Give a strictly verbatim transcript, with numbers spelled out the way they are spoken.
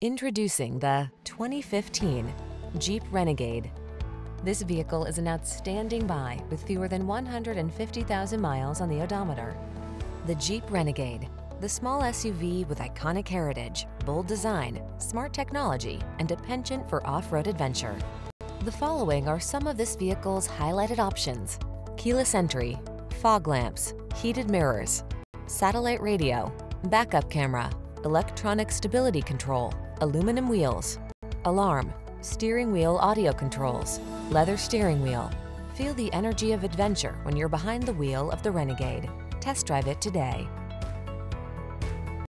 Introducing the twenty fifteen Jeep Renegade. This vehicle is an outstanding buy with fewer than one hundred fifty thousand miles on the odometer. The Jeep Renegade, the small S U V with iconic heritage, bold design, smart technology, and a penchant for off-road adventure. The following are some of this vehicle's highlighted options: keyless entry, fog lamps, heated mirrors, satellite radio, backup camera, electronic stability control, aluminum wheels, alarm, steering wheel audio controls, leather steering wheel. Feel the energy of adventure when you're behind the wheel of the Renegade. Test drive it today.